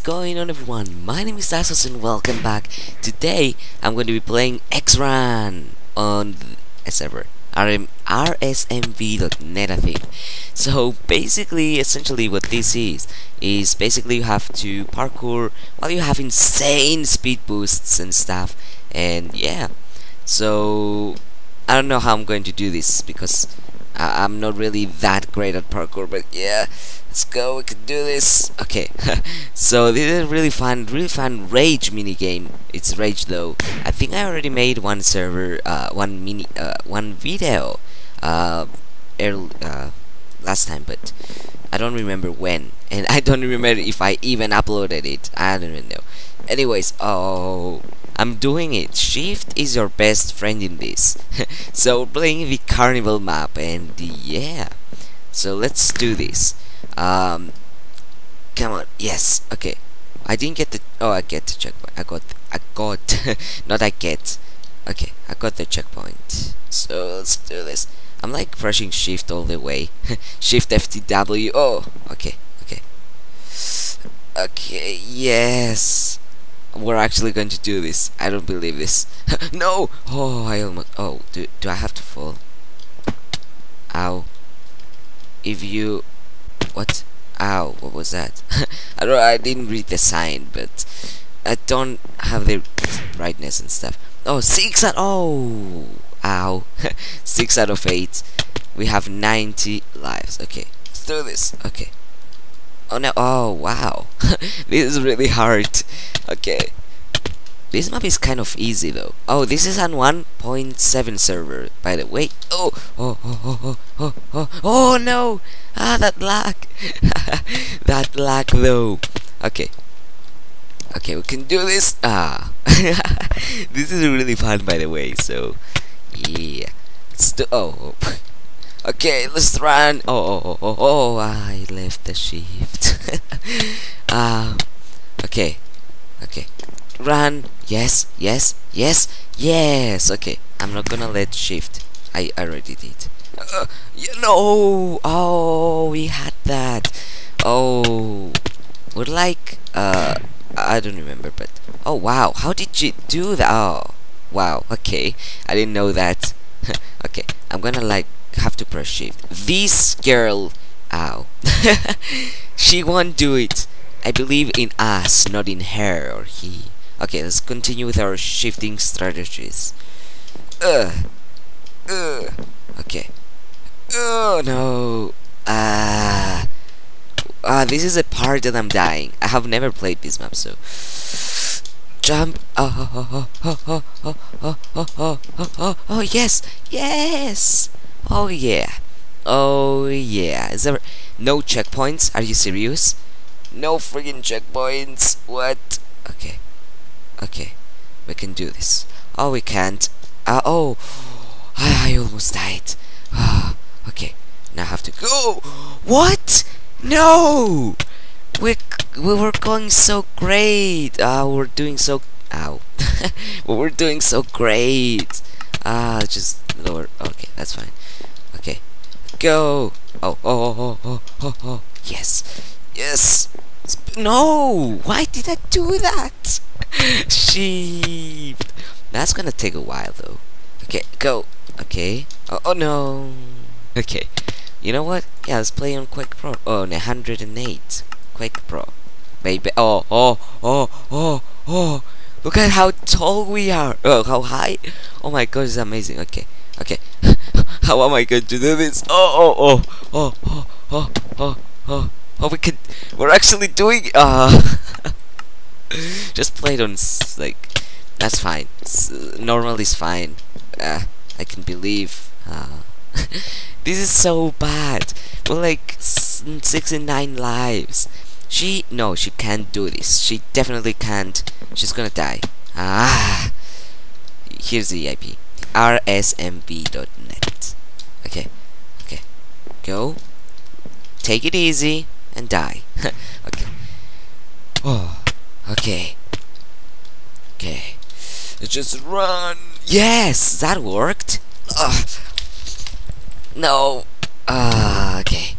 What's going on, everyone? My name is Asos and welcome back. Today I'm going to be playing X-Run on a server, rsmv.net, I think. So essentially what this is basically you have to parkour while you have insane speed boosts and stuff, and yeah. So I don't know how I'm going to do this because I'm not really that great at parkour, but yeah, let's go, we can do this. Okay, so this is a really fun rage minigame. It's rage though. I think I already made one server, one video last time, but I don't remember when, and I don't remember if I even uploaded it. I don't even know. Anyways, oh, I'm doing it. Shift is your best friend in this. So we're playing the carnival map, and yeah, so let's do this. Come on. Yes. Okay. I didn't get the. Oh, I get the checkpoint. Okay, I got the checkpoint. So let's do this. I'm like pressing shift all the way. Shift FTW. Oh. Okay. Okay. Okay. Yes. We're actually going to do this. I don't believe this. No! Oh, I almost... Oh, do I have to fall? Ow. If you... What? Ow, what was that? I didn't read the sign, but... I don't have the brightness and stuff. Oh, 6 out... Oh! Ow. 6 out of 8. We have 90 lives. Okay, let's do this. Okay. Oh no, oh wow. This is really hard. Okay. This map is kind of easy though. Oh, this is on 1.7 server, by the way. Oh, oh, oh, oh, oh, oh, oh, oh no! Ah, that lag. That lag though. Okay. Okay, we can do this. Ah. This is really fun, by the way, so yeah. Let's do oh. Okay, let's run. Oh, oh, oh, oh, I left the shift. Okay, okay, run. Yes, yes, yes, yes. Okay, I'm not gonna let shift. I already did. No. Oh, we had that. Oh, we're like I don't remember, but oh wow, how did you do that? Oh wow. Okay, I didn't know that. Okay, I'm gonna like have to press shift. This girl, ow. She won't do it. I believe in us, not in her or he. Okay, let's continue with our shifting strategies. Okay. Oh no. This is a part that I'm dying. I have never played this map, so jump. Oh yes, yes. Oh yeah, oh yeah. Is there no checkpoints? Are you serious? No friggin' checkpoints. What? Okay, okay, we can do this. Oh, we can't. Oh, I almost died. Okay, now I have to go. What? No, we were going so great. We're doing so. Ow. We're doing so great. Just lower. Okay, that's fine. Okay, go. Oh, oh, oh, oh, oh, oh, yes, yes. No, why did I do that? Sheep. That's gonna take a while though. Okay, go. Okay. Oh, oh no. Okay. You know what? Yeah, let's play on Quake Pro. Oh, 108. Quake Pro. Baby. Oh, oh, oh, oh, oh. Look at how tall we are. Oh, how high. Oh my god, it's amazing. Okay, okay. How am I going to do this? Oh, oh, oh, oh, oh, oh, oh, oh, we can. We're actually doing. Just play it on. Like, that's fine. Normal is fine. I can believe. This is so bad. We're like 69 lives. She can't do this. She definitely can't. She's gonna die. Ah, here's the IP. rsmv.net. Okay, okay, go. Take it easy and die. Okay. Oh, okay. Okay. Just run. Yes, that worked. Ugh. No. Okay.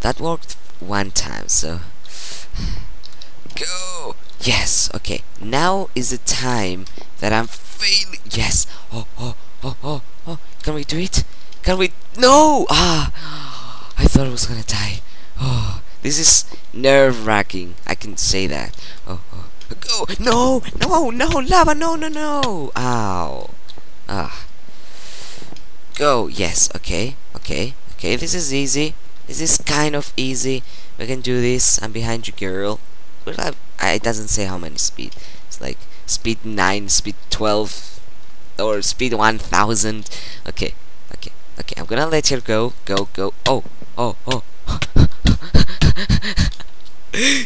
That worked one time, so. go. Yes, okay. Now is the time that I'm failing. Yes. Oh. Can we do it? Can we? No! Ah, I thought I was gonna die. Oh, this is nerve-wracking. I can say that. Oh. Go! No, lava, no. Ow. Ah. Go. Yes, okay. This is easy. This is kind of easy. We can do this. I'm behind you, girl. It doesn't say how many speed. It's like speed 9, speed 12, or speed 1000. Okay. I'm gonna let her go. Go. Oh.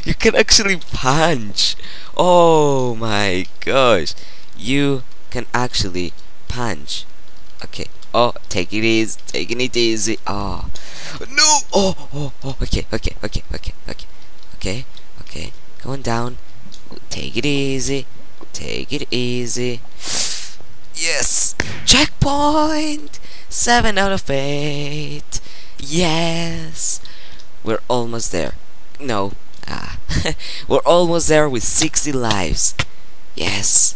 You can actually punch. Oh my gosh. You can actually punch. Okay. Oh, taking it easy. Oh. No. Oh. Okay. Come on down. Take it easy. Yes. Checkpoint. 7 out of 8. Yes. We're almost there. No. Ah. We're almost there with 60 lives. Yes.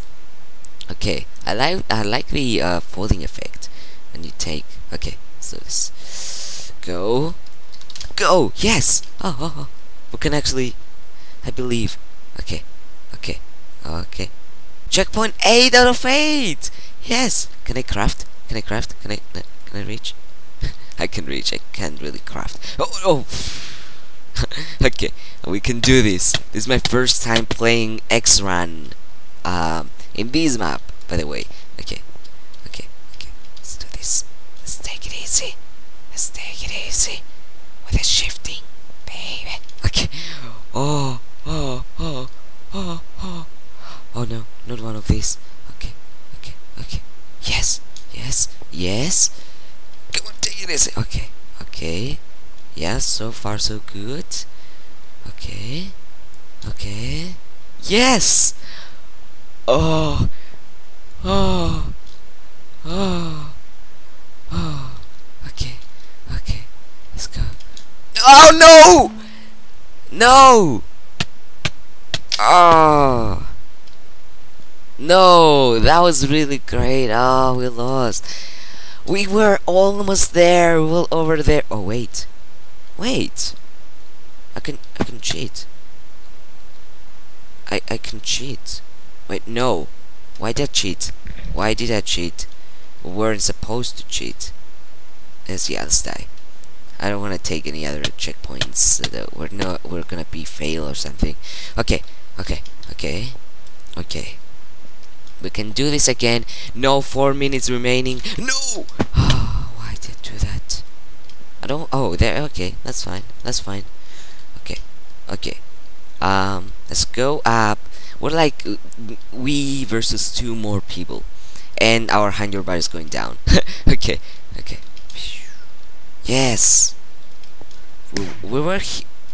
Okay. I like the falling effect. And you take. Okay. Let's do this. Go. Yes. Oh. We can actually. I believe. Okay. Checkpoint 8 out of 8. Yes. Can I craft? Can I reach? I can reach. I can't really craft. Oh. Okay, we can do this. This is my first time playing X-Run in this map, by the way. Okay. Let's do this. Let's take it easy. With a shifting, baby. Okay. Oh. Oh no, not one of these. Okay. Yes. Come on, take it easy. Okay. Yes, so far so good. Okay. Yes. Oh. Okay. Let's go. Oh no. Oh. No, that was really great. Oh, we lost. We were almost there. We were over there. Oh wait. I can cheat. I can cheat. Wait, no. Why did I cheat? We weren't supposed to cheat. Let's die. I don't wanna take any other checkpoints that we're gonna be fail or something. Okay. We can do this again. No, 4 minutes remaining. No! Why did I do that? There. Okay, that's fine. Okay. Let's go up. We're like we versus 2 more people, and our hunger bar is going down. Okay. Yes. We were.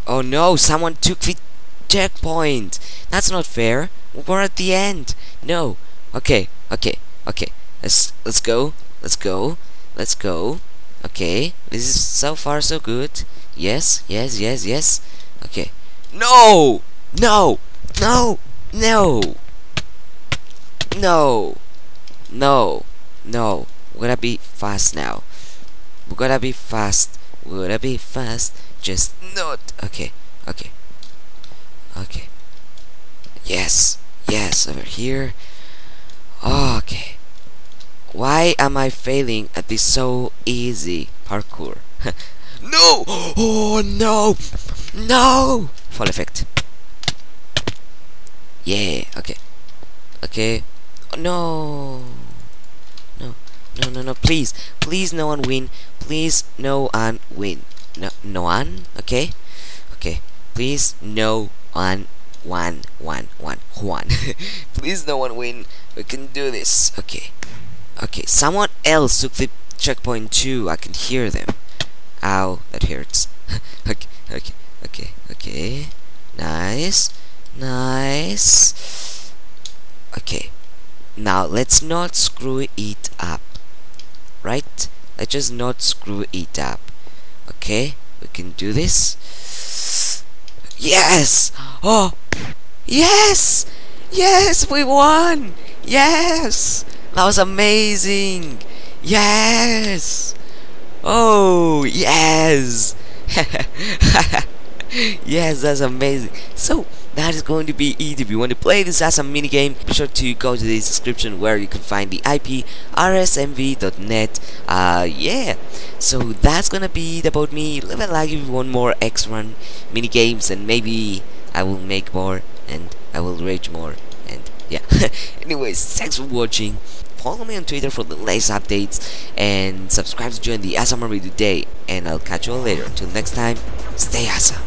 Oh no! Someone took the checkpoint. That's not fair. We're at the end. No. Okay. Let's go. Okay, this is so far so good. Yes. Okay. No. We're gonna be fast now. Just not. Okay. Yes. Over here. Okay. Why am I failing at this so easy parkour? No! Oh no! No! Fall effect. Yeah. Okay. No. Please, no one win. No one. Okay. Please, no one. Please, no one win. We can do this. Okay, someone else took the checkpoint too. I can hear them. Ow, that hurts. Okay. Nice. Okay, now let's not screw it up. Right? Let's just not screw it up. Okay, we can do this. Yes! Oh! Yes! Yes, we won! Yes! That was amazing! Yes! Oh, yes! Yes, that's amazing. So that is going to be it. If you want to play this as a mini game, be sure to go to the description where you can find the IP, rsmv.net. Yeah, so that's gonna be it about me. Leave a like if you want more X-Run mini games, and maybe I will make more and I will rage more, and yeah. Anyways, thanks for watching. Follow me on Twitter for the latest updates, and subscribe to join the awesome army today, and I'll catch you all later. Until next time, stay awesome.